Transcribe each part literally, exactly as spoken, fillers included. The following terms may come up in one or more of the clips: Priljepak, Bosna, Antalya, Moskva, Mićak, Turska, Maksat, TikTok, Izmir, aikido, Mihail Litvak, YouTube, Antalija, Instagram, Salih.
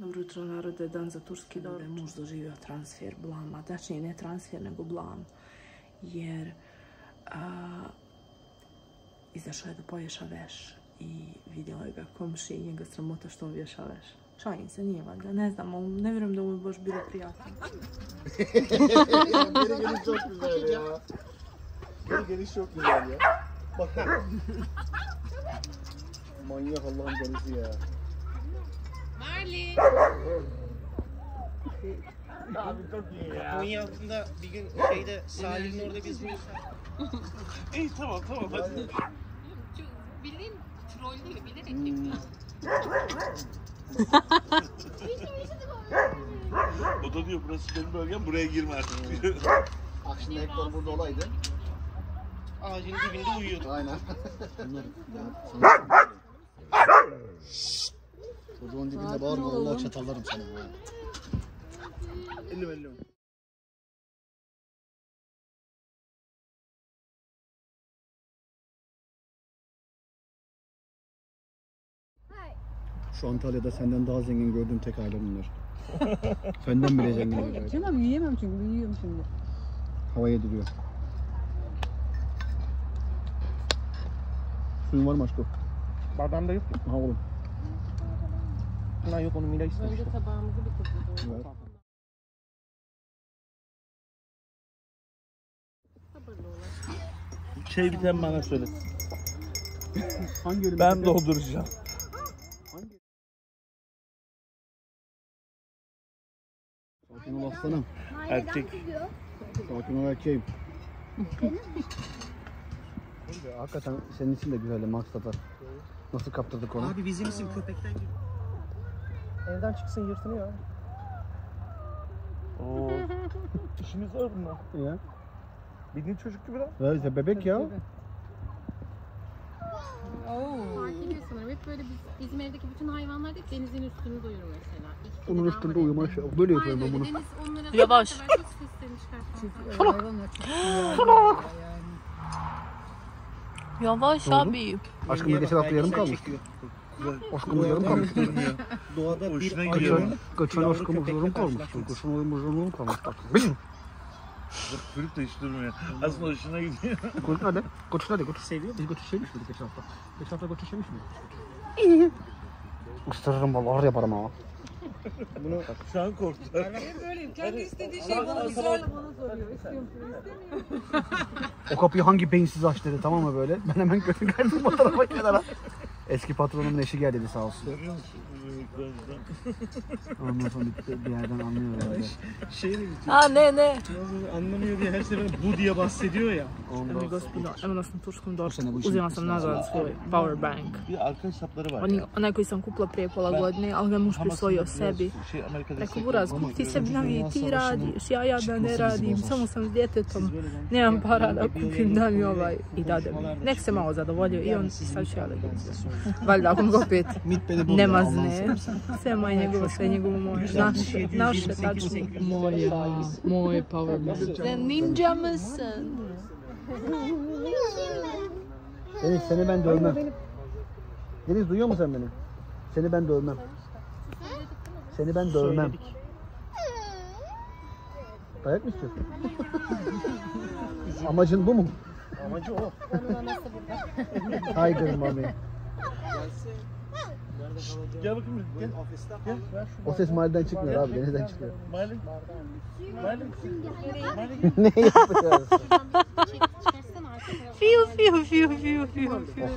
Dobro jutro, narode, dan za turski doručak. Da je muž doživio transfer blama, tačnije ne transfer, nego blam, jer a, izašao je da poješa veš i vidjela je ga komši i njega sramota što on vješa veš. Šalim se, nije valjda, ne znam, ne vjerujem da mu je baš bilo prijatno. Manyak Allah'ın delisi ya. Marley! Kapının altında bir gün şeyde Salih'in orada gezmiyoruz. İyi tamam tamam hadi. Bildiğin trollüyor, bilerek yapıyor. O da diyor burası benim bölgem, buraya girme artık diyor. Akşam ekran burada olaydı. Ağacın dibinde uyuyordu. Aynen. Çocuğun dibinde bağırma, Allah çatallarım sana. Elli belli. Şu Antalya'da senden daha zengin gördüğüm tek ailem bunlar. Senden bile zengin olacak. Canım yiyemem çünkü, yiyeyim şimdi. Havaya duruyor. Suyun var mı aşkım? Bardağımda yok mu? Ha oğlum. Ha yok, onu Mila istemişti. Önce tabağımızı bitirdik. Evet. Şey biten bana söyle. Hangi ben dolduracağım. Hangi? Sakin ol aslanım. Erkek. Sakin ol erkeğim. Hakikaten senin için de güzeldi Maksat'a. Nasıl kaptırdık onu? Abi bizim isim köpekten gibi. Evden çıksın yırtınıyor. Oo. İşimiz var bunlar. Ya. Bildiğin çocuk gibi lan. Evet, bebek ya. Fark ediyorsun sanırım. Hep böyle biz İzmir'deki bütün hayvanlar hep denizin üstünü doyurur mesela. Onun üstünde uyumaya şey yok. Böyle yapıyorum ben bunu. Yavaş. Salak. Salak. Yavaş abi. Aşkım geçen hafta yarım kalmış. Aşkımız yarım kalmış. Doğada bir kaçan, kaçan aşkımız yarım kalmış. Kaçan oyumuz yarım kalmış. Bilmiyorum. Kırık da hiç durmuyor. Aslında hoşuna gidiyor. Koç nerede? Koç nerede? Koç seviyor. Biz koçu sevmiş miydik geçen hafta? Geçen hafta koçu sevmiş miydik? Isırırım valla, ağır yaparım ama. Bunu şu an korktu. Ben böyleyim. Kendi istediği şeyi bana ısrarla bana soruyor. İstiyorum, istemiyorum. O kapıyı hangi beyinsiz aç dedi, tamam mı böyle? Ben hemen götür kaydım o tarafa kenara. Eski patronun eşi geldi sağ olsun. Ondan sonra bir yerden anlıyor böyle. Şey de bitiyor. Ha ne ne? Anlamıyor diye her sefer bu diye bahsediyor ya. Ondan sonra. Evo nas na turskom doručku uzela sam nazad svoj power bank. Bir arka hesapları var ya. Onaj koji sam kupila prije pola godine, ali ga muž prisvojio sebi. Rekao Buraz, kup ti sebi novi, ti radiš, ja jadan ne radim, samo sam s djetetom, nemam para da kupim, da mi ovaj i dade mi. Nek se malo zadovoljio i on sad će ja da gledam. Valjda ako ga opet ne mazne, sve moje njegovo, sve njegovo moje, naše, naše tačno. Moje, moje power muscle. Ninja muscle. Deniz seni ben dövmem. Deniz duyuyor musun sen beni? Seni ben dövmem. Seni ben dövmem. Dayak mı istiyorsun? Amacın bu mu? Amacı o. Tiger mami. Gel bakayım, gel. Gel. O ses mahalleden çıkmıyor abi, denizden çıkıyor. Mahalle. Mahalle. Ne yapacağız? Fiu fiu fiu fiu fiu fiu.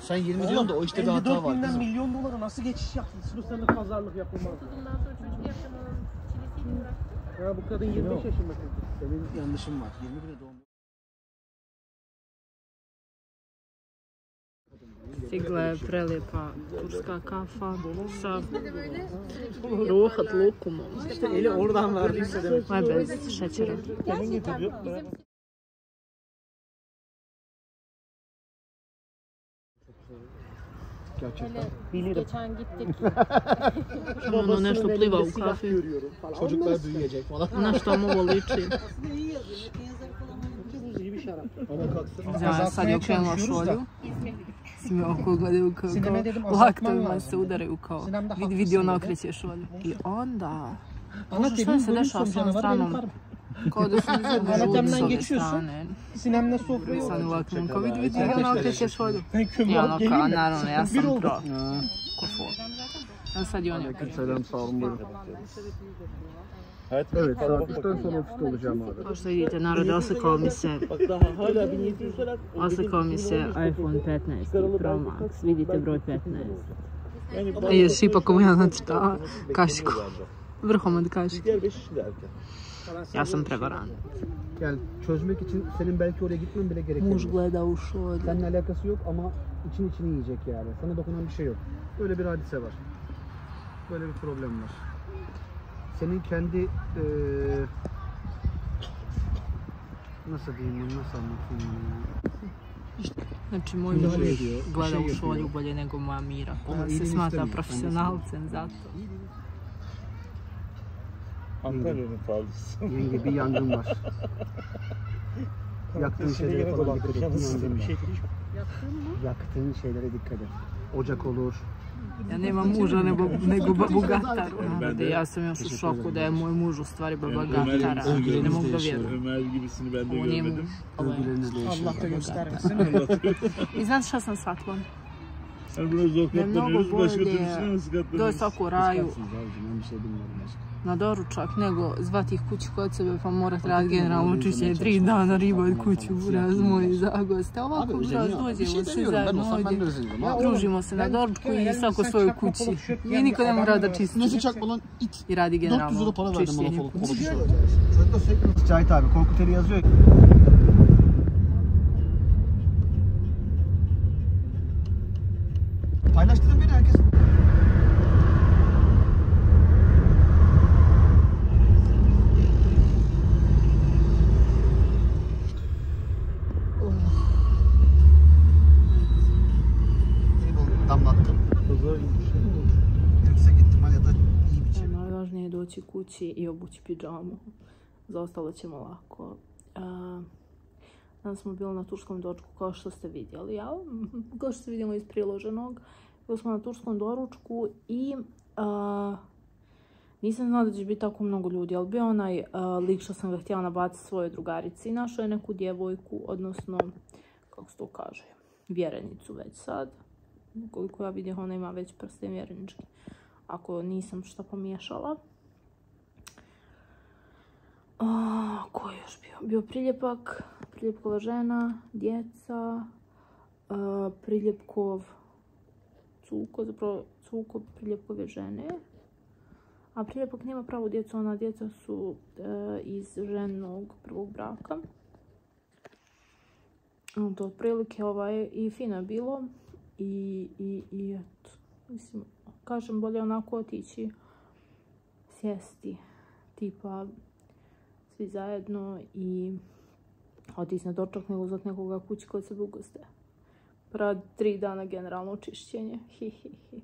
Sen yirmi diyorsun da o işte bir hata var. elli dört binden milyon dolara nasıl geçiş yaptın? Sırasında pazarlık yapılmaz. Bundan sonra çocuk yaptığını çilesini bırak. Ya bu kadın yirmi beş yaşında kızdı. Senin yanlışın var. yirmi birde doğmuş. Stigla je prelijepa turska kafa sa rohat lokumom. Eli oradan verdiyse demek. Vay be, şekerim. Gerçekten. Bilirim. Geçen gittik. Ono nešto pliva u kafi. Çocuklar büyüyecek falan. Ona što mu voliči. konuşalım. Ona kalksın. Azaltmaya çalışıyoruz da. Sime oko gledaju kao laktovima se udaraju kao vidi ona okreće šolju. I onda šta se dešava s ovom stranom? Kao da su žudi s ove strane. Sinemle sofraju. Sam ulaknem kao vidi vidi ona okreće šolju. I ono kao naravno ja sam pro. Ko for. A sad i on je Evet, evet alkıştan sonra ofiste olacağım abi. Pošto vidite narode, oslikao mi se oslikao mi se iPhone petnaest Pro Max, vidite broj petnaest. I još ipak ovo ja znači ta kašiku, vrhom od kašike. Ja sam prevarant. Yani çözmek için senin belki oraya gitmen bile gerekmiyor. Seninle alakası yok ama için içini yiyecek yani. Sana dokunan bir şey yok. Böyle bir hadise var. Böyle bir problem var. Senin kendi e, nasıl diyeyim, nasıl anlatayım Znači, moj muž gleda u šolju bolje nego moja Mira. Ona se smatra profesionalcem zato. Antalya'nın fazlası. Yenge bir yangın var. Yaktığın şeylere falan dikkat et. Yaktığın şeylere dikkat et. Ocak olur. Ja nemam muža nego babogatara. Ja sam još u šoku da je moj muž u stvari babogatara. Ne mogu da vjerujem. I znaš šta sam shvatila? Da je mnogo bolje doći tako u raju na doručak nego zvati ih kući kod sebe pa morati raditi generalno čišćenje tri dana riba od kuću razmoji za goste. Ovako užas dođemo svi zajedno ovdje, družimo se na doručku i svako svoju kući. I niko ne mora da čisti i radi generalno čišćenje kući. Cahit abi koliko teri yazıyor? Paylaştırın beni herkes. Najvažnije je doći kući i obući pidžamu. Za ostalo ćemo lako. Danas smo bili na turskom doručku kao što ste vidjeli. Kao što ste vidjeli iz priloženog. Bili smo na turskom doručku i nisam znala da će biti tako mnogo ljudi. Ali bio onaj lik što sam ga htjela nabaciti svojoj drugarici. Našao je neku djevojku, odnosno, kako se to kaže, vjerenicu već sad. Koliko ja vidim, ona ima već prste vjereničke. Ako nisam što pomiješala. Ko je još bio? Bio Priljepak, Priljepkova žena, djeca, Priljepkov Cuko, zapravo Cuko Priljepkove žene. A Priljepak nema pravu djecu, ona djeca su iz ženog prvog braka. To otprilike ovaj i fino je bilo. I eto, mislim, kažem bolje onako otići, sjesti, tipa, svi zajedno i otići na dočak nego uzat nekoga kući kod sebe u goste. Prad tri dana generalno očišćenje, hi hi hi.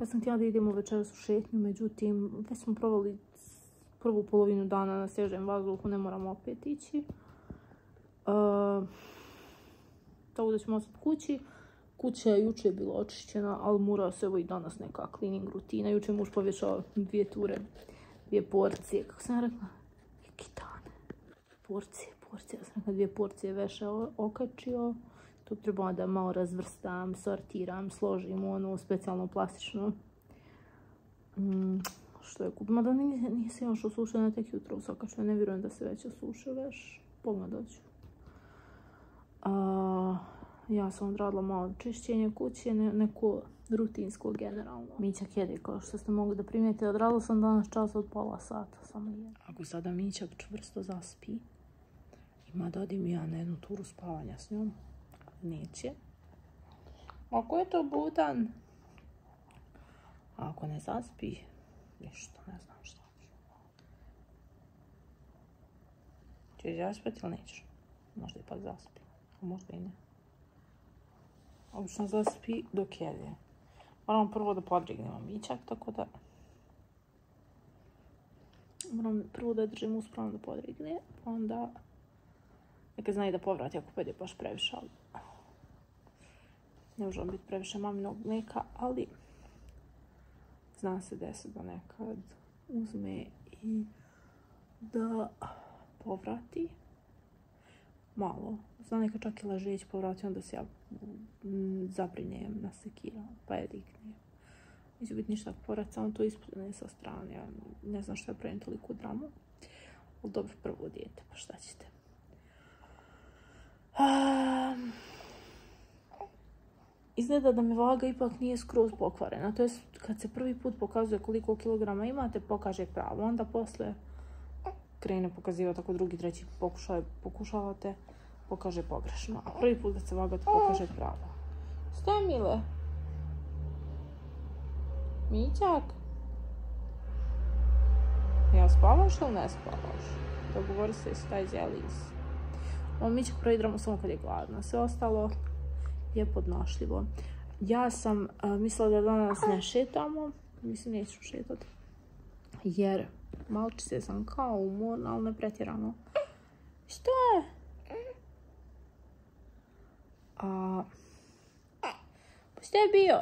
Ja sam htjela da idemo večeras u šetnju, međutim, već smo provali prvu polovinu dana na svježem vazduhu, ne moramo opet ići. Tako da ćemo ostati kući. Kuća je juče bilo očišćena, ali mora se evo i danas neka cleaning rutina. Juče je muž povješao dvije ture, dvije porcije, kako sam rekla, kitane. Porcije, porcije, ja sam rekla dvije porcije veše okačio. Tu trebala da malo razvrstam, sortiram, složim ono specijalno plastično. Što je kupila? Da nije se još osušena, tek jutro usokačio. Ne vjerujem da se već osuše veš. Pogledaj doću. Ja sam odradila malo čišćenje kuće, neko rutinsko generalno. Mićak jede, kao što ste mogli da primijete, odradila sam danas čas od pola sata, samo jedan. Ako sada Mićak čvrsto zaspi, ima da odim ja na jednu turu spavanja s njom, neće. Ako je to budan? Ako ne zaspi, ništa, ne znam šta ću. Češ zaspati ili nećeš? Možda ipak zaspi, a možda i ne. Obično zaspi dok jede. Moram prvo da podrignemo Mićak, tako da... Moram prvo da držim uspravno da podrigne, pa onda Neka zna i da povrati ako pojede baš previše, ali ne možemo biti previše maminog mlijeka, ali zna se desiti da nekad uzme i da povrati malo. Zna nekad čak i ležeć povrati, onda se ja zabrinjem, nasekiram, pa je dignem. Neće biti ništa povrati, samo to ispljene sa strane. Ja ne znam što je pravim toliku dramu. Ali dobro, prvo dijete, pa šta ćete. Um, izgleda da me vaga ipak nije skroz pokvarena. To je kad se prvi put pokazuje koliko kilograma imate, pokaže pravo. Onda posle krene pokazivati ako drugi, treći pokušaj, pokušavate, pokaže pogrešno. A prvi put kad se vagate, pokaže pravo. Šta je, Mile? Mićak? Ja spavaš ili ne spavaš? Dogovori se i staj zelis. Ovom mićku proigramo samo kad je gladna. Sve ostalo je podnošljivo. Ja sam uh, mislila da danas ne šetamo. Mislim, neću šetati. Jer malčice sam kao umorna, ali ne pretjerano. Što je? A... Što je bio?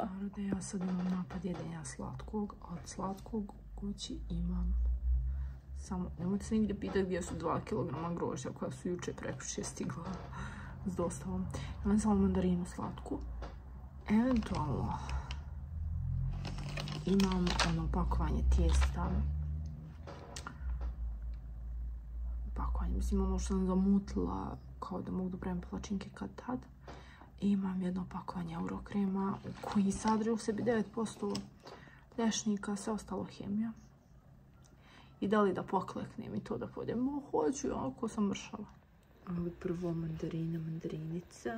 Ja sad imam napad jedenja slatkog, a od slatkog u kući imam samo, nemojte se nigdje pitati gdje su dva kilograma grožđa koja su juče prekuće stigla s dostavom. Imam samo mandarinu slatku. Eventualno imam ono pakovanje tijesta. Pakovanje, mislim ono što sam zamutila kao da mogu da pravim palačinke kad tad. Imam jedno pakovanje eurokrema koji sadrži u sebi devet posto lješnika, sve ostalo hemija. I da li da pokleknem i to da podem? O, hoću, ako sam mršala. Ali prvo mandarina, mandarinica.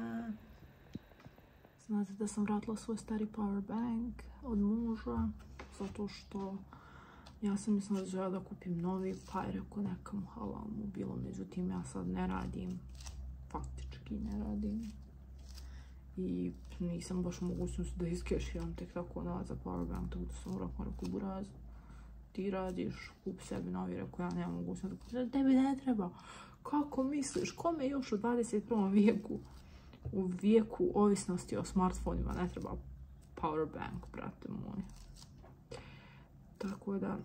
Znate da sam vratila svoj stari power bank od muža, zato što ja sam mislila da želim da kupim novi, pa je rekao nekam halal mu bilo. Međutim, ja sad ne radim, faktički ne radim. I nisam baš mogućnost da iskeširam tek tako novac za powerbank, tako da sam u roku rekao, Buraz, ti radiš, kup sebi novi, rekao, ja nemam mogućnost da kupim, tebi ne treba. Kako misliš, kome još u dvadeset prvom vijeku, u vijeku ovisnosti o smartfonima ne treba powerbank, brate moj. Tako da,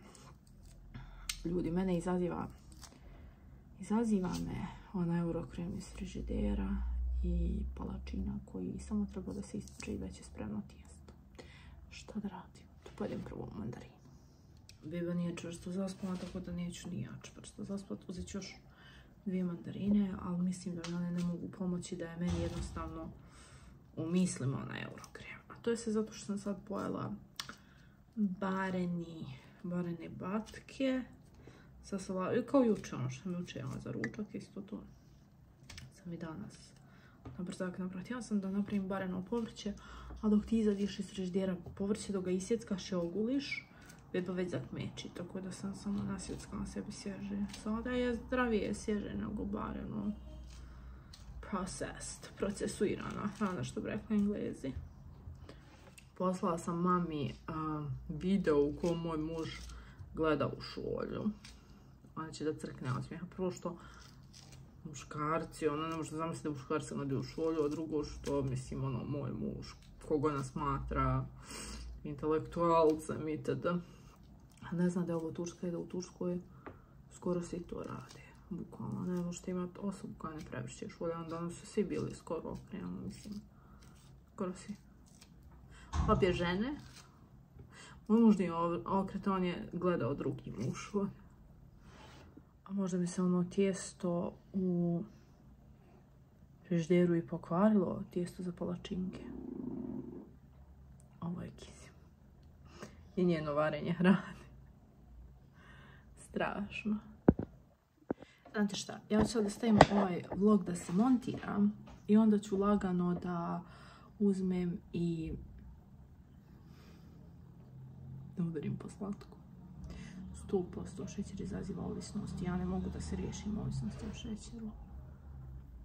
ljudi, mene izaziva, izaziva me ona eurokrem iz frižidera i palačina koji samo treba da se ispriče i već je spremno tijesto. Šta da radim? Tu pojedem prvo mandarinu. Beba nije čvrsto zaspala, tako da neću ni ja čvrsto zaspati. Uzet ću još dvije mandarine, ali mislim da mi one ne mogu pomoći, da je meni jednostavno u mislima na eurokrem. A to je se zato što sam sad pojela bareni, barene batke sa salatom. Kao juče, ono što sam juče jela za ručak, isto to sam i danas na brzak napraviti. Ja sam da napravim bareno povrće, a dok ti izadiš iz frižidera povrće, dok ga isjeckaš i oguliš, beba već zakmeči, tako da sam samo nasjeckala sebi svježe. Sada je zdravije svježe nego bareno processed, procesuirana hrana, što bi rekla Englezi. Poslala sam mami a, video u kojem moj muž gleda u šolju. Ona će da crkne od smijeha. Prvo što muškarci, ono, ne možda zamisliti da muškarci gleda u šolju, a drugo što, mislim, ono, moj muž, koga nas smatra intelektualcem itd. Ne znam da je ovo Turska i da u Turskoj skoro svi to rade, bukvalno. Ne možete imati osobu koja ne prevrće šolju, onda ono su svi bili skoro okrenuli, mislim, skoro svi. Obje žene, moj muž nije okret, on je gledao drugi muž. Možda mi se ono tijesto u frižderu i pokvarilo, tijesto za palačinke. Ovo je Kizim. I njeno varenje hrane. Strašno. Znate šta, ja ću da stavim ovaj vlog da se montiram i onda ću lagano da uzmem i da udarim po slatku. sto posto šećer izaziva ovisnost i ja ne mogu da se riješim ovisnosti o šećeru.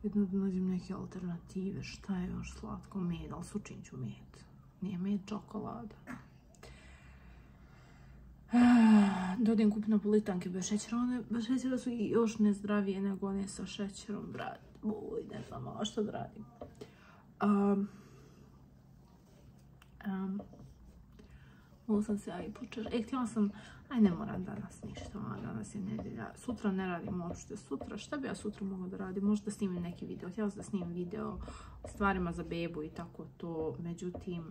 Jedno da nađem neke alternative, šta je još slatko, med, ali sučin ću med. Nije med, čokolada. Dodim kupno politanke bez šećera, one bez šećera su još nezdravije nego one sa šećerom, brat boli, ne znam, a što da radim. Um, um, Mogu sam se ja i počeš. E, htjela sam, aj ne moram danas ništa, danas je nedjelja. Sutra ne radim uopšte, sutra, šta bi ja sutra mogla da radim? Možda snimim neki video, htjela sam da snimim video o stvarima za bebu i tako to, međutim...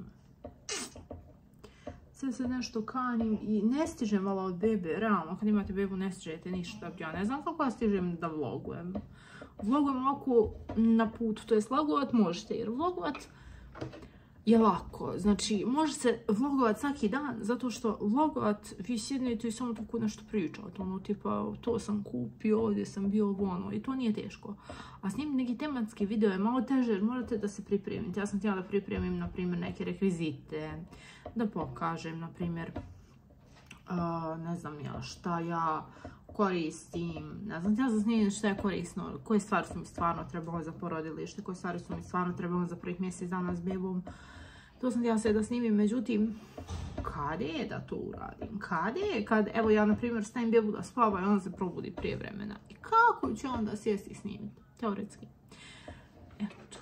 Sve se nešto kanim i ne stižem vala od bebe, realno, kad imate bebu ne stižete ništa, ja ne znam kako ja stižem da vlogujem. Vlogujem ovako na putu, to jest vlogovat možete, jer vlogovat je lako, znači može se vlogovat svaki dan, zato što vlogovat vi sjednete i samo tako nešto pričate, ono tipa to sam kupio, ovdje sam bio ono, i to nije teško. A snimiti neki tematski video je malo teže jer morate da se pripremite. Ja sam htjela da pripremim na primjer neke rekvizite, da pokažem na primjer uh, ne znam ja šta ja koristim, ne znam, ja znam šta je korisno, koje stvari su mi stvarno trebalo za porodilište, koje stvari su mi stvarno trebalo za prvih mjesec dana s bebom. To sam ja sve da snimim, međutim, kada je da to uradim? Kada je? Kad, evo ja, na primjer, stavim bebu da spava i ona se probudi prije vremena. I kako će onda sjesti i snimiti? Teoretski. Eto.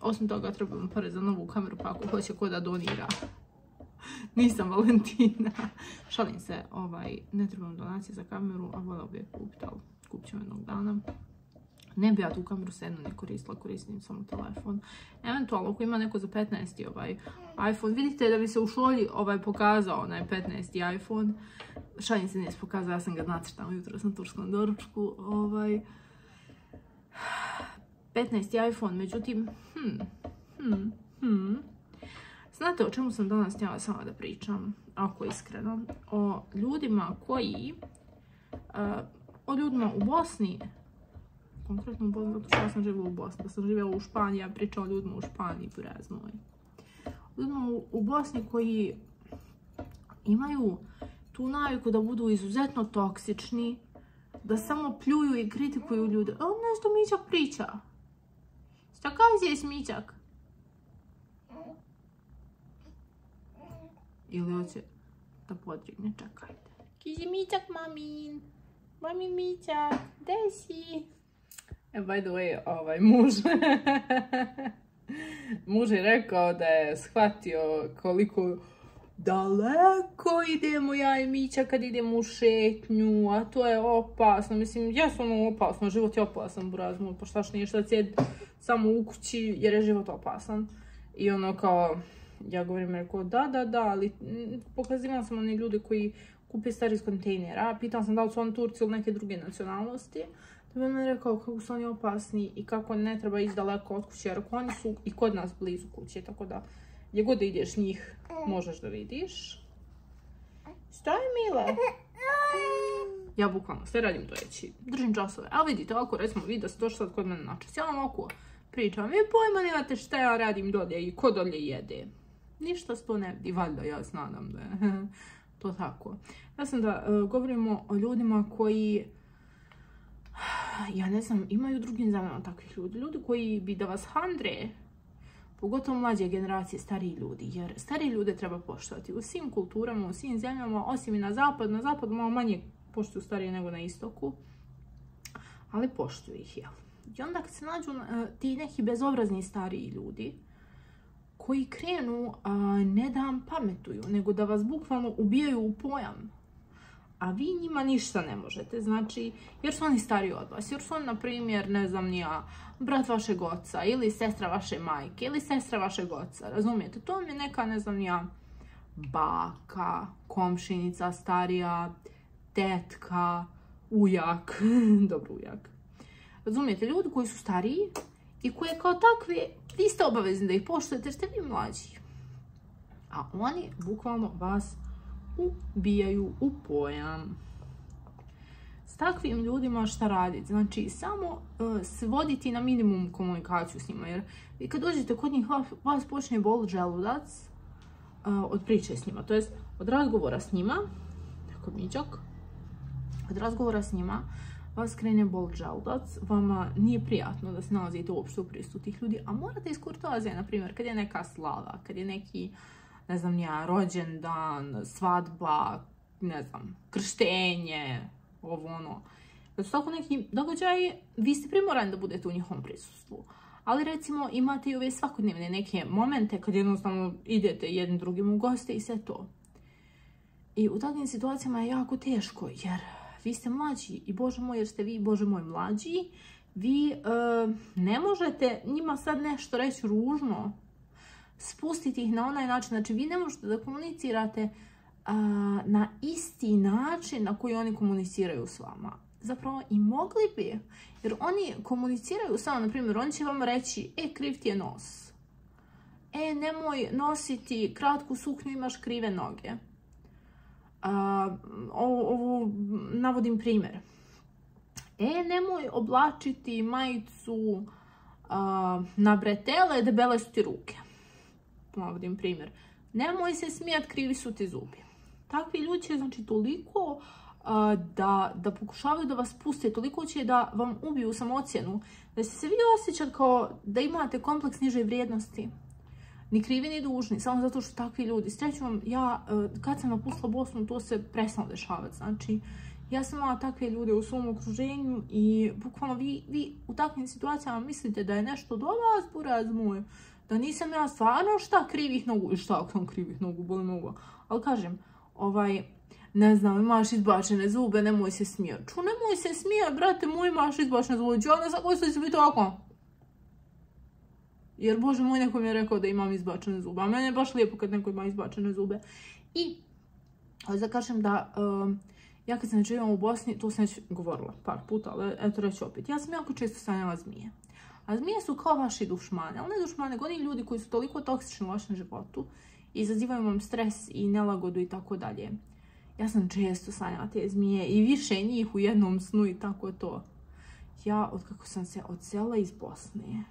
Osim toga, trebam pare za novu kameru, pa ako hoće ko da donira. Nisam Valentina. Šalim se, ovaj, ne trebam donacije za kameru, a vola bi je kupiti, ali kupit ćemo jednog dana. Ne bi ja tu kameru sve jedno ne koristila, koristim samo telefon. Eventualno, ako ima neko za petnaesti ovaj iPhone, vidite da bi se u šolji ovaj, pokazao onaj petnaesti iPhone. Šalim se, nije se pokazao, ja sam ga nacrtala jutro na turskom doručku. Ovaj, petnaesti iPhone, međutim, hm, hm, hm. Znate o čemu sam danas htjela sama da pričam, ako iskreno, o ljudima koji, o ljudima u Bosni, konkretno u Bosni, zato što ja sam živjela u Bosni, da sam živjela u Španiji, ja pričala o ljudima u Španiji, brez moj. Ljudima u Bosni koji imaju tu naviku da budu izuzetno toksični, da samo pljuju i kritikuju ljude. O, nešto Mićak priča. Šta kažeš Mićak? Ili hoće da podrigne, čekajte. Kizi Mićak, mamin. Mamin Mićak, gdje si? E, by the way, ovaj muž. Muž je rekao da je shvatio koliko daleko idemo ja i Mića kad idemo u šetnju, a to je opasno. Mislim, jesu ono opasno, život je opasan, burazmo, pa šta nije šta sjedi samo u kući jer je život opasan. I ono kao... Ja govorim, rekao, da, da, da, ali pokazivala sam one ljude koji kupe stvari iz kontejnera. Pitala sam da li su oni Turci ili neke druge nacionalnosti. Da bi mi rekao kako su oni opasni i kako ne treba ići daleko od kuće, jer oni su i kod nas blizu kuće, tako da gdje god da ideš njih možeš da vidiš. Šta je, Mile? Ja bukvalno sve radim dojeći, držim časove. A vidite, ovako recimo vi da se došli sad kod mene načas, ja vam oko pričam, vi pojma nemate šta ja radim dolje i ko dolje jede. Ništa s to ne vidi, valjda, ja se nadam da je to tako. Ja sam da uh, govorimo o ljudima koji, ja ne znam, imaju drugim zemljama takvih ljudi. Ljudi koji bi da vas handre, pogotovo mlađe generacije, stariji ljudi. Jer stariji ljude treba poštovati u svim kulturama, u svim zemljama, osim i na zapad. Na zapadu malo manje poštuju starije nego na istoku, ali poštuju ih, jel? I onda kad se nađu uh, ti neki bezobrazni stariji ljudi, koji krenu, a, ne da vam pametuju, nego da vas bukvalno ubijaju u pojam. A vi njima ništa ne možete, znači, jer su oni stariji od vas, jer su oni, na primjer, ne znam, nija, brat vašeg oca, ili sestra vaše majke, ili sestra vašeg oca, razumijete? To vam je neka, ne znam, nija, baka, komšinica starija, tetka, ujak, dobro ujak. Razumijete, ljudi koji su stariji i koje kao takve, vi ste obavezni da ih poštujete jer ste vi mlađi. A oni bukvalno vas ubijaju u pojam. S takvim ljudima šta raditi? Znači, samo uh, svoditi na minimum komunikaciju s njima. Jer vi kad dođete kod njih, vas počne bol želudac uh, od priče s njima. To jest, od razgovora s njima, tako Mićak, od razgovora s njima, vas krene bol želudac, vama nije prijatno da se nalazite uopšte u prisutu tih ljudi, a morate iz kurtoazije, na primjer, kad je neka slava, kad je neki, ne znam ja, rođendan, svadba, ne znam, krštenje, ovo ono. Kad su tako neki događaji, vi ste primorani da budete u njihovom prisustvu. Ali recimo imate i ove svakodnevne neke momente kad jednostavno idete jednim drugim u goste i sve to. I u takvim situacijama je jako teško jer vi ste mlađi i bože moj jer ste vi, bože moj, mlađi. Vi e, ne možete njima sad nešto reći ružno, spustiti ih na onaj način. Znači vi ne možete da komunicirate a, na isti način na koji oni komuniciraju s vama. Zapravo i mogli bi, jer oni komuniciraju samo, na primjer, oni će vam reći, e, kriv ti je nos. E, nemoj nositi kratku suknju, imaš krive noge. A, ovo, ovo navodim primjer. E, nemoj oblačiti majicu a, na bretele, debele su ti ruke. Navodim primjer. Nemoj se smijat, krivi su ti zubi. Takvi ljudi će, znači, toliko... Da, da pokušavaju da vas puste, toliko će da vam ubiju samocijenu, da ste se vi osjećali kao da imate kompleks niže vrijednosti, ni krivi ni dužni, samo zato što takvi ljudi. Sreću vam, ja kad sam napustila Bosnu, to se prestalo dešavati. Znači, ja sam imala takve ljude u svom okruženju i bukvalno vi, vi u takvim situacijama mislite da je nešto do vas, buraz moj, da nisam ja stvarno šta krivih nogu, i šta sam krivih nogu, boli mogu, ali kažem, ovaj... Ne znam, imaš izbačene zube, nemoj se smijati. Ču, nemoj se smijati, brate moj, imaš izbačene zube. Ču, ja ne znam koji će biti ovako. Jer, bože moj, neko mi je rekao da imam izbačene zube. A meni je baš lijepo kad neko ima izbačene zube. I, da kažem da, um, ja kad sam živjela u Bosni, to sam već govorila par puta, ali eto reći opet. Ja sam jako često sanjala zmije. A zmije su kao vaši dušmane. Ali ne dušmane, nego oni ljudi koji su toliko toksični u vašem životu. Izazivaju vam stres i nelagodu i tako dalje. Ja sam često sanjala te zmije i više njih u jednom snu i tako to. Ja, otkako sam se odsela iz Bosne,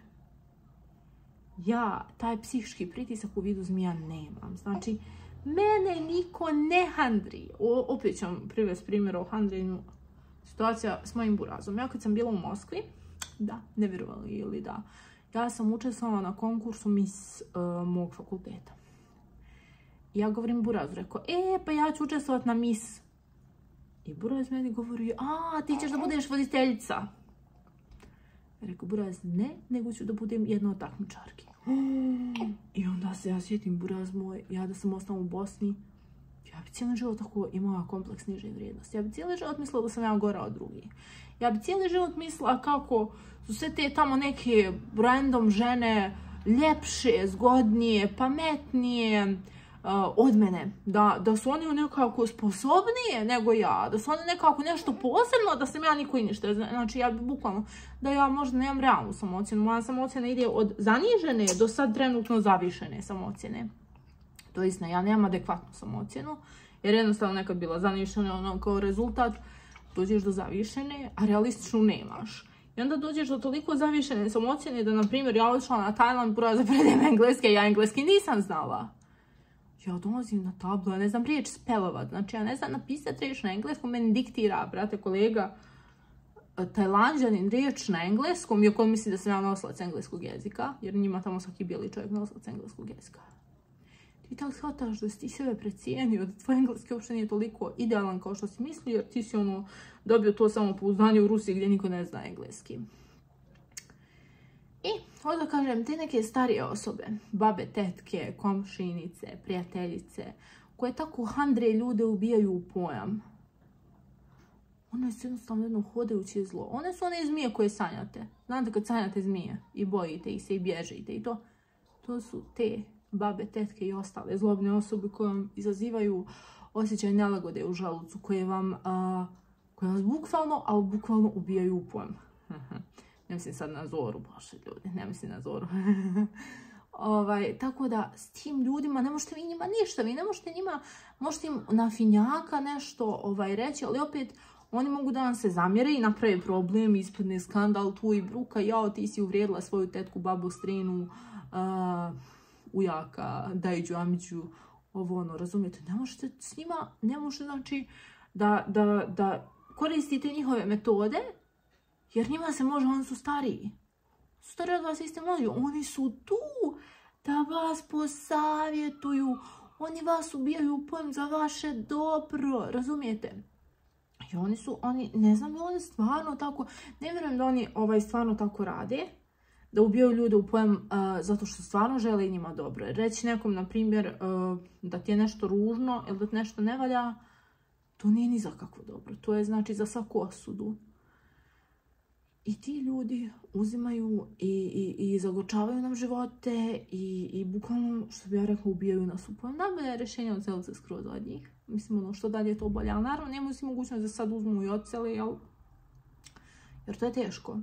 ja taj psihički pritisak u vidu zmija nemam. Znači, mene niko ne handri. O, opet ću vam privesti primjer o handrenju. Situacija s mojim burazom. Ja kad sam bila u Moskvi, da, ne vjerovali ili da, ja sam učestvovala na konkursu Miss uh, mog fakulteta. Ja govorim Burazu, rekao, e, pa ja ću učestvovati na Miss. I Buraz meni govori, a, ti ćeš da budeš voditeljica. Rekao, Buraz, ne, nego ću da budem jedna od takmičarki. I onda se ja sjetim, Buraz moj, ja da sam ostala u Bosni, ja bi cijeli život tako imala kompleks niže vrijednosti. Ja bi cijeli život mislila da sam ja gora od drugih. Ja bi cijeli život mislila kako su sve te tamo neke random žene ljepše, zgodnije, pametnije, od mene, da, da su oni nekako sposobnije nego ja, da su oni nekako nešto posebno, da sam ja niko i ništa. Znači ja bi bukvalno, da ja možda nemam realnu samocijenu, moja samocijena ide od zanižene do sad trenutno zavišene samocijene. To je istina, ja nemam adekvatnu samocijenu, jer jednostavno nekad bila zanišena, ono kao rezultat, dođeš do zavišene, a realističnu nemaš. I onda dođeš do toliko zavišene samocijene da, na primjer, ja odšla na Tajland, prva za predajem engleske, ja engleski nisam znala. Ja dolazim na tablo, ja ne znam riječ spelovat, znači ja ne znam napisati riječ na engleskom, meni diktira, brate, kolega Tajlanđanin riječ na engleskom, iako misli da sam ja nosilac engleskog jezika, jer njima tamo svaki bijeli čovjek nosilac engleskog jezika. Ti tako shvataš da si ti sebe precijenio, da tvoj engleski uopšte nije toliko idealan kao što si mislio, jer ti si ono dobio to samopouzdanje u Rusiji gdje niko ne zna engleski. I onda kažem, te neke starije osobe, babe, tetke, komšinice, prijateljice, koje tako handre ljude ubijaju u pojam. One su jednostavno jedno hodajuće zlo. One su one zmije koje sanjate. Znate kad sanjate zmije i bojite ih se i bježite i to. To su te babe, tetke i ostale zlobne osobe koje vam izazivaju osjećaj nelagode u želucu, koje vam, a, koje vas bukvalno, ali bukvalno ubijaju u pojam. Ne mislim sad na Zoru, bože ljudi, ne mislim na Zoru. ovaj, tako da s tim ljudima ne možete vi njima ništa, vi ne možete njima, možete im na finjaka nešto ovaj, reći, ali opet oni mogu da vam se zamjere i naprave problem, ispadne skandal tu i bruka, jao ti si uvrijedila svoju tetku, babu, strinu, uh, ujaka, dajđu, amidžu, ovo ono, razumijete, ne možete s njima, ne možete znači da, da, da koristite njihove metode, jer njima se može, oni su stariji. Stariji od vas, vi ste mlađi. Oni su tu da vas posavjetuju. Oni vas ubijaju u pojam za vaše dobro. Razumijete? i oni su, oni, ne znam, oni stvarno tako, ne vjerujem da oni ovaj, stvarno tako rade, da ubijaju ljude u pojam uh, zato što stvarno žele njima dobro. Reći nekom, na primjer, uh, da ti je nešto ružno ili da ti nešto ne valja, to nije ni za kakvo dobro. To je znači za svaku osudu. I ti ljudi uzimaju i, i, i zagorčavaju nam živote i, i bukvalno, što bi ja rekla, ubijaju nas u pojam. Najbolje je rješenje odselit se skroz od njih. Mislim, ono, što dalje je to bolje. Ali naravno, nemaju si mogućnost da sad uzmu i odsele, jel? Jer to je teško.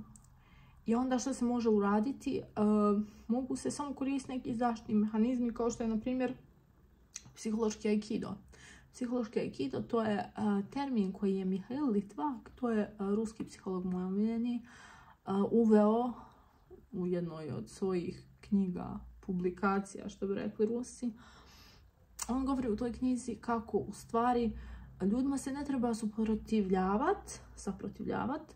I onda što se može uraditi, uh, mogu se samo koristiti neki zaštitni mehanizmi kao što je, na primjer, psihološki aikido. Psihološki aikido to je uh, termin koji je Mihail Litvak, to je uh, ruski psiholog moj omiljeni, uh, uveo u jednoj od svojih knjiga, publikacija, što bi rekli Rusi. On govori u toj knjizi kako u stvari ljudima se ne treba suprotivljavati, saprotivljavati,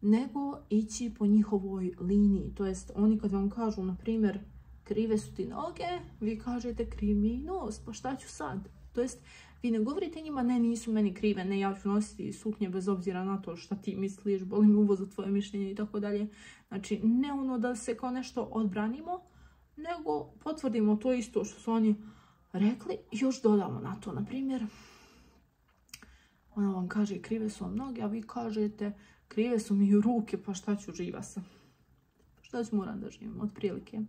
nego ići po njihovoj liniji. To jest, oni kad vam kažu, na primjer, krive su ti noge, vi kažete kriv mi nos, pa šta ću sad? To jest, vi ne govorite njima, ne, nisu meni krive, ne, ja ću nositi suknje bez obzira na to šta ti misliš, boli mi uvo za tvoje mišljenje i tako dalje. Znači, ne ono da se kao nešto odbranimo, nego potvrdimo to isto što su oni rekli i još dodamo na to. Na primjer, ona vam kaže krive su vam noge, a vi kažete krive su mi ruke, pa šta ću, živa sam. Šta ću, moram da živim, otprilike.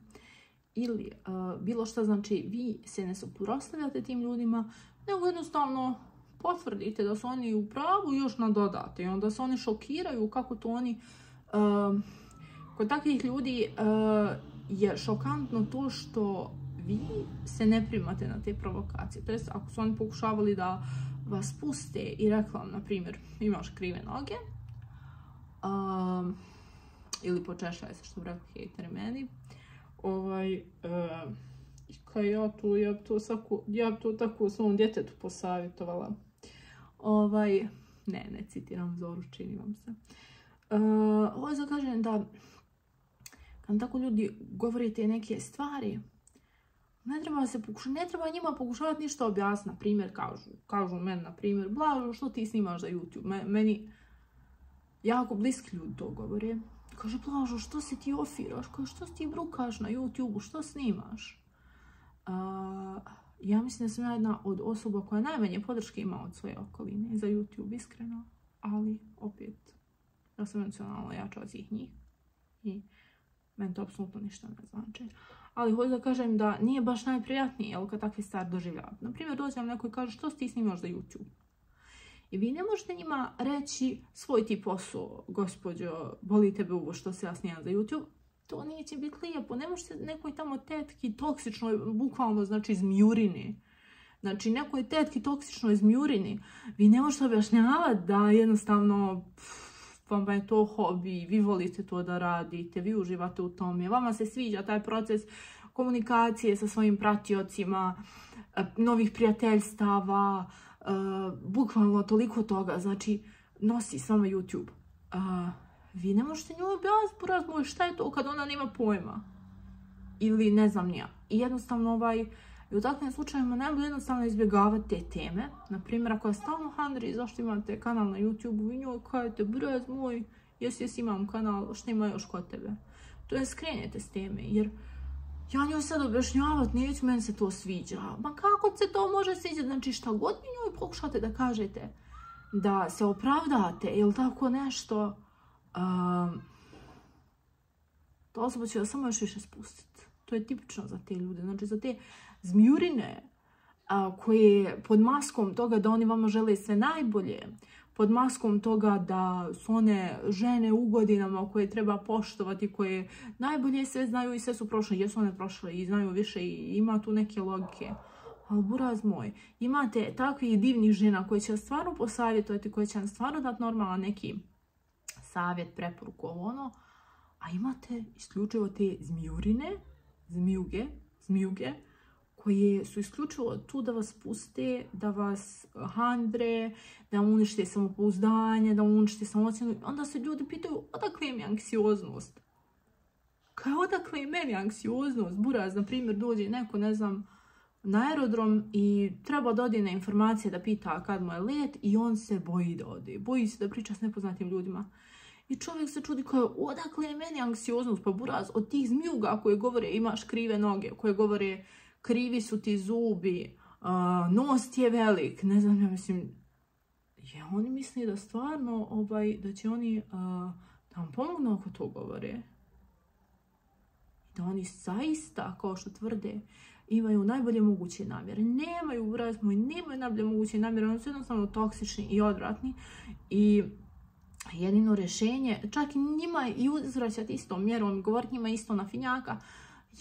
Ili uh, bilo šta, znači vi se ne suprotstavljate tim ljudima, nego jednostavno potvrdite da su oni u pravu i još nadodate. I onda se oni šokiraju kako to oni... Uh, kod takvih ljudi uh, je šokantno to što vi se ne primate na te provokacije. To jest, ako su oni pokušavali da vas puste i rekla vam, na primjer, imaš krive noge, Um, ili počešljaj se, što bi rekao hejter meni, ovaj, uh, kaj ja tu, ja bi to, ja to tako svom djetetu posavjetovala, ovaj, ne, ne citiram Zoru, čini vam se. Uh, ovo je za kažem da, kad tako ljudi govorite neke stvari, ne treba, se pokuša, ne treba njima pokušavati ništa objasniti, na primjer, kažu, kažu meni, na primjer, Blažu, što ti snimaš za YouTube, Me, meni, jako bliski ljudi to govore. Kaže, Blažo, što se ti ofiraš? Kaže, što se ti brukaš na YouTube-u? Što snimaš? Uh, ja mislim da sam jedna od osoba koja najmanje podrške ima od svoje okoline za YouTube, iskreno. Ali, opet, ja sam emocionalno jača od svih njih. I meni to apsolutno ništa ne znači. Ali hoću da kažem da nije baš najprijatnije, jel, kad takve stvari doživljavaju. Naprimjer, dođe vam neko i kaže, što se ti snimaš za YouTube? I vi ne možete njima reći svoj ti posao, gospođo, boli tebe uvo što se ja snijam za YouTube. To neće biti lijepo. Ne možete nekoj tamo tetki toksičnoj, bukvalno znači zmijurini. Znači nekoj tetki toksičnoj zmijurini. Vi ne možete objašnjavati da jednostavno pff, vama je to hobi, vi volite to da radite, vi uživate u tome, vama se sviđa taj proces komunikacije sa svojim pratiocima, novih prijateljstava, Uh, bukvalno toliko toga, znači nosi samo YouTube. Uh, vi ne možete njoj objasniti šta je to kad ona nema pojma. Ili ne znam nija. I jednostavno ovaj, i u takvim slučajima najbolje jednostavno izbjegavati te teme. Naprimjer, ako je stalno Handri, zašto imate kanal na YouTube-u i njoj kajete, brez moj, jesi jesi imam kanal, šta ima još kod tebe. To je skrenete s teme, jer ja njoj sad objašnjavat neću, meni se to sviđa. Ma kako se to može sviđati? Znači šta god mi njoj pokušate da kažete, da se opravdate ili tako nešto, um, ta osoba će samo još više spustiti. To je tipično za te ljude, znači za te zmijurine uh, koje pod maskom toga da oni vama žele sve najbolje, pod maskom toga da su one žene u godinama koje treba poštovati, koje najbolje sve znaju i sve su prošle, jer su one prošle i znaju više i ima tu neke logike. Ali buraz moj, imate takvih divnih žena koje će vas stvarno posavjetovati, koje će vam stvarno dati normalan neki savjet, preporuku, ovo ono, a imate isključivo te zmijurine, zmijuge, zmijuge, koje su isključivo tu da vas puste, da vas handre, da vam unište samopouzdanje, da vam unište samocijenu. Onda se ljudi pitaju, odakle je mi anksioznost? Kaj, odakle je meni anksioznost? Buraz, na primjer, dođe neko, ne znam, na aerodrom i treba da odi na informacije da pita kad mu je let i on se boji da odi. Boji se da priča s nepoznatim ljudima. I čovjek se čudi kao, odakle je meni anksioznost, pa buraz, od tih zmijuga koje govore imaš krive noge, koje govore krivi su ti zubi, uh, nos ti je velik, ne znam, ja mislim, je oni misli da stvarno, ovaj, da će oni uh, da vam pomognu ako to govore. Da oni zaista, kao što tvrde, imaju najbolje moguće namjere. Nemaju, buraz moj, nemaju najbolje moguće namjere, oni su jednostavno toksični i odvratni i jedino rješenje, čak i njima i uzvraćati istom mjerom, govoriti njima isto na finjaka.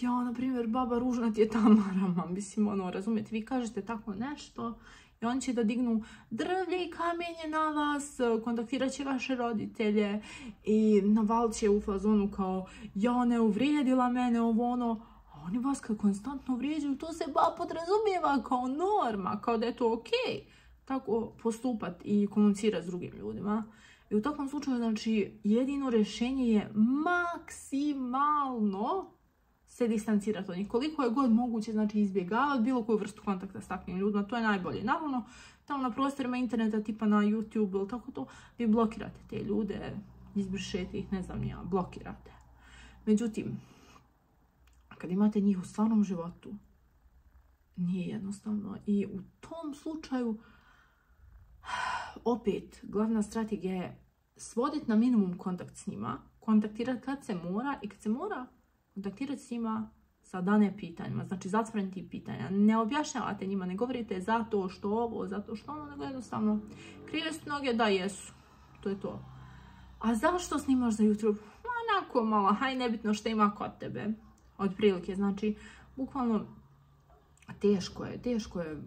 Ja, na primjer, baba ružna ti je tamarama, mislim, ono, razumijete, vi kažete tako nešto i oni će da dignu drvlje i kamenje na vas, kontaktirat će vaše roditelje i navalit će u fazonu kao, ja, ne uvrijedila mene, ovo, ono. A oni vas kao konstantno uvrijeđuju, to se ba podrazumijeva kao norma, kao da je to okej. Tako postupat i komunicirati s drugim ljudima. I u takvom slučaju, znači, jedino rješenje je maksimalno se distancirati od njih. Koliko je god moguće, znači, izbjegavati bilo koju vrstu kontakta s takvim ljudima, to je najbolje. Naravno, tamo na prostorima interneta, tipa na YouTube ili tako to, vi blokirate te ljude, izbrišete ih, ne znam ni ja, blokirate. Međutim, kad imate njih u stvarnom životu, nije jednostavno. I u tom slučaju, opet, glavna strategija je svoditi na minimum kontakt s njima, kontaktirati kad se mora i kad se mora kontaktirati s njima sa dane pitanjima, znači zatvoriti pitanja. Ne objašnjavate njima, ne govorite zato što ovo, zato što ono, nego jednostavno krive su noge, da jesu, to je to. A zašto snimaš za YouTube? Onako malo, haj nebitno što ima kod tebe, od prilike, znači bukvalno teško je, teško je.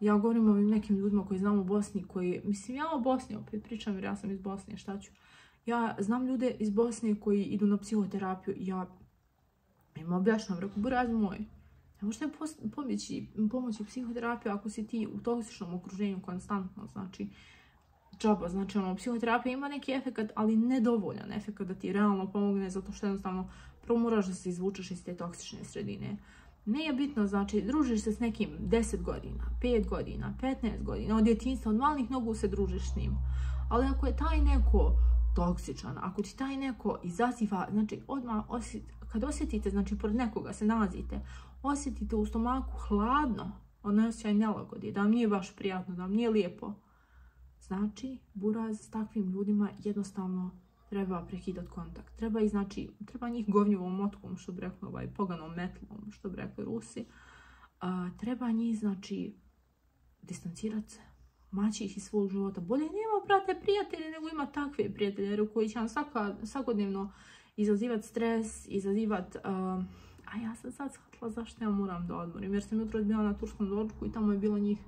Ja govorim o ovim nekim ljudima koji znam u Bosni, koji, mislim, ja o Bosni opet pričam jer ja sam iz Bosne, šta ću. Ja znam ljude iz Bosne koji idu na psihoterapiju i ja im objašnjam, reku, buraz moj, ne možete pomoći, pomoći psihoterapiju ako si ti u toksičnom okruženju konstantno, znači, džaba, znači, ono, psihoterapija ima neki efekat, ali nedovoljan efekat da ti realno pomogne, zato što jednostavno promoraš da se izvučeš iz te toksične sredine. Nije bitno, znači, družiš se s nekim deset godina, pet godina, petnaest godina, od djetinjstva, od malih nogu se družiš s njim. Ali ako je taj neko toksičan, ako ti taj neko izaziva, znači, odmah, osjet, kad osjetite, znači, pored nekoga se nalazite, osjetite u stomaku hladno, onaj osjećaj nelagodi, da vam nije baš prijatno, da vam nije lijepo. Znači, buraz, s takvim ljudima jednostavno treba prekidati kontakt. Treba, i, znači, treba njih govnjivom motkom, što bi rekli, ovaj, poganom metlom, što bi rekli Rusi. A, treba njih, znači, distancirati se, maći ih iz svog života. Bolje nema, brate, prijatelje, nego ima takve prijatelje koji će vam svaka, svakodnevno izazivati stres, izazivati... Uh, a ja sam sad shvatila zašto ja moram da odmorim, jer sam jutro bila na turskom doručku i tamo je bilo njih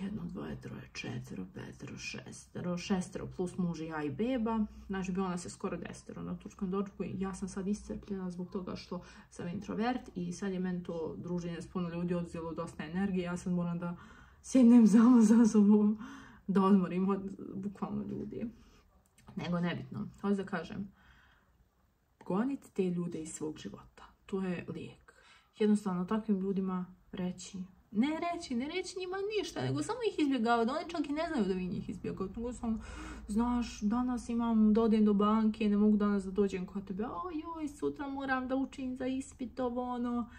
jedno, dvoje, troje, četvero, petero, šestero, šestero plus muž i ja i beba. Znači, bilo nas je skoro desetero na turskom doručku i ja sam sad iscrpljena zbog toga što sam introvert i sad je meni to druženje s puno ljudi oduzelo dosta energije. Ja sad moram da sjednem samo za sobom, da odmorim od bukvalno ljudi. Nego nebitno, hoću da kažem, gonite te ljude iz svog života. To je lijek. Jednostavno, takvim ljudima reći, Ne reći, ne reći njima ništa, nego samo ih izbjegavaju, da oni čak i ne znaju da vi njih izbjegavaju. Nego samo, znaš, danas imam, dođem do banke, ne mogu danas da dođem kod tebe, ojoj, sutra moram da učim za ispit, ovo, ono,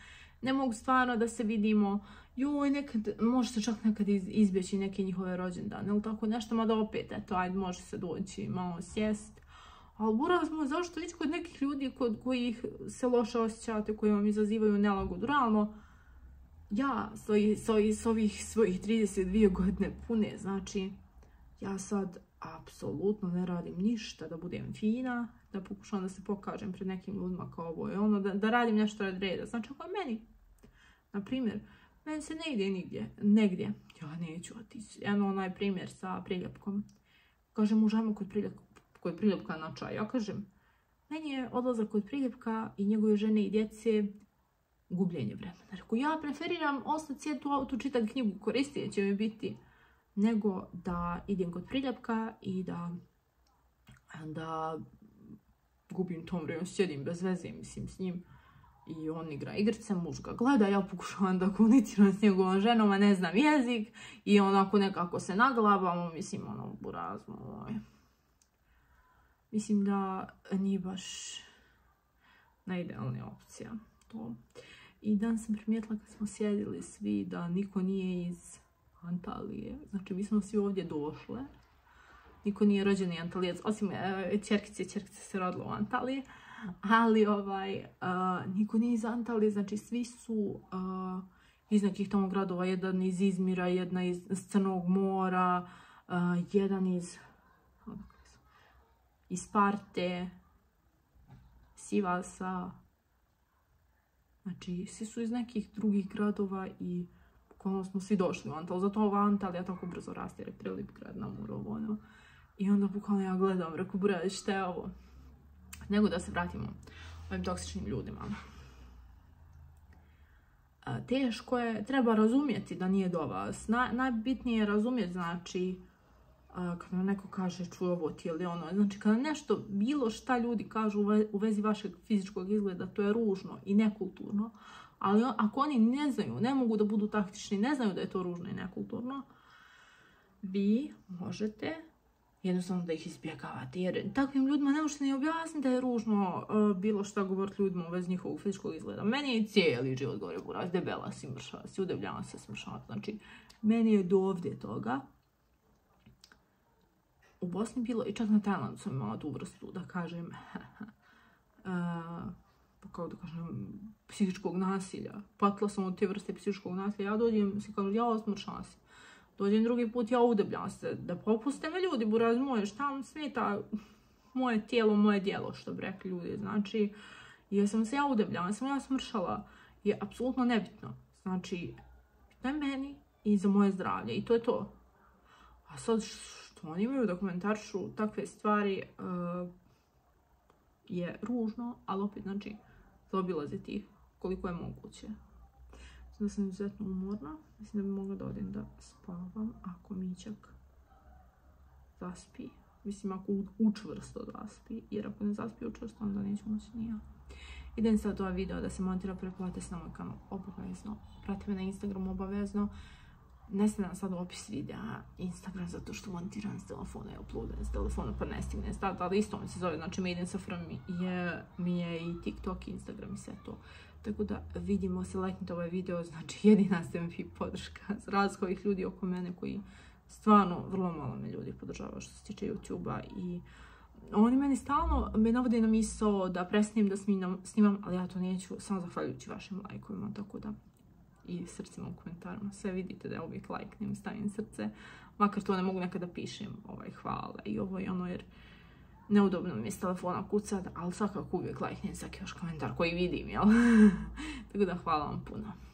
ne mogu stvarno da se vidimo, joj, nekad, može se čak nekad izbjeći neke njihove rođendane, ili tako nešto, mada opet, eto, ajde, može se doći, malo sjest. Ali buraz moj, zašto ići kod nekih ljudi kod kojih se loše osjećate, koji vam izazivaju nelagodu, realno, ja s ovih svojih trideset dvije godine pune, znači, ja sad apsolutno ne radim ništa da budem fina, da pokušam da se pokažem pred nekim ljudima kao ovo je ono, da, da radim nešto od reda. Znači, ako je meni, na primjer, meni se ne ide nigdje, negdje, ja neću otići. Eno onaj primjer sa priljepkom. Kažem, mužama kod, kod priljepka na čaj. Ja kažem, meni je odlazak kod priljepka i njegove žene i djece gubljenje vremena. Reku, ja preferiram ostati sjeti u autu, čitati knjigu, koristit će mi biti, nego da idem kod priljepka i da, da gubim tom vremenu, sjedim bez veze, mislim, s njim i on igra igrice, muž ga gleda, ja pokušavam da komuniciram s njegovom ženom, a ne znam jezik i onako nekako se naglabamo, mislim, ono, buraz moj. Mislim da nije baš najidealnija opcija to. I dan sam primijetila kad smo sjedili svi da niko nije iz Antalije, znači mi smo svi ovdje došle, niko nije rođeni Antalijac, osim e, čerkice, čerkice se rodila u Antaliji, ali ovaj, e, niko nije iz Antalije, znači svi su e, iz nekih tamo gradova, jedan iz Izmira, jedna iz Crnog mora, e, jedan iz, iz Sparte, Sivasa, znači svi su iz nekih drugih gradova i bukvalno smo svi došli u Antaliju, zato ova Antalija tako brzo raste jer je prelip grad na Murovu, ono. I onda bukvalno ja gledam, reku, bre, šta je ovo? Nego da se vratimo ovim toksičnim ljudima. A, teško je, treba razumjeti da nije do vas. Na, najbitnije je razumjeti, znači, a, kad nam neko kaže čuj ovo ti ili ono, znači kada nešto, bilo šta ljudi kažu u vezi vašeg fizičkog izgleda, to je ružno i nekulturno. Ali ako oni ne znaju, ne mogu da budu taktični, ne znaju da je to ružno i nekulturno, vi možete jednostavno da ih izbjegavate. Jer takvim ljudima ne možete ni objasniti da je ružno uh, bilo šta govoriti ljudima u vezi njihovog fizičkog izgleda. Meni je cijeli život govorio buraz, debela si, mršava si, udebljava se, smršava. Znači, meni je do ovdje toga. U Bosni bilo i čak na Tajlandu sam imala tu vrstu, da kažem, uh, pa kao da kažem, psihičkog nasilja. Patila sam od te vrste psihičkog nasilja. Ja dođem, si kažu, ja osmršam se. Dođem drugi put, ja udebljam se. Da popuste me ljudi, buraz moje, šta vam smeta moje tijelo, moje djelo, što bi rekli ljudi. Znači, jer sam se ja udebljala, jer sam ja smršala. Je apsolutno nebitno. Znači, to je meni i za moje zdravlje. I to je to. A sad, što oni imaju da komentaršu takve stvari, uh, je ružno, ali opet, znači, zaobilaziti ih koliko je moguće. Mislim da sam izuzetno umorna. Mislim da bi mogla da odem da spavam ako Mićak zaspi. Mislim ako učvrsto zaspi, jer ako ne zaspi učvrsto, onda neću moći ni ja. Idem sad ovaj video da se montira, preplatite se na moj kanal obavezno. Pratite me na Instagramu obavezno. Ne stavljam sad opis videa Instagram zato što montiram s telefona i uploadam s telefona pa ne stignem sad, ali isto mi se zove, znači Made in Safran mi je i TikTok i Instagram i sve to. Tako da vidimo se, lajknite ovaj video, znači jedina ste mi podrška za razliku ovih ljudi oko mene koji stvarno vrlo malo me ljudi podržava što se tiče YouTube-a i oni meni stalno me navode na misao da prestanem da snimam, ali ja to neću, samo zahvaljujući vašim lajkovima, tako da i srcima u komentarima. Sve vidite da ja uvijek lajknem, stavim srce. Makar to ne mogu nekada pišem ovaj, hvala i ovo i ono jer neudobno mi je s telefona kucat, ali svakako uvijek lajknem svaki vaš komentar koji vidim, jel? Tako da hvala vam puno.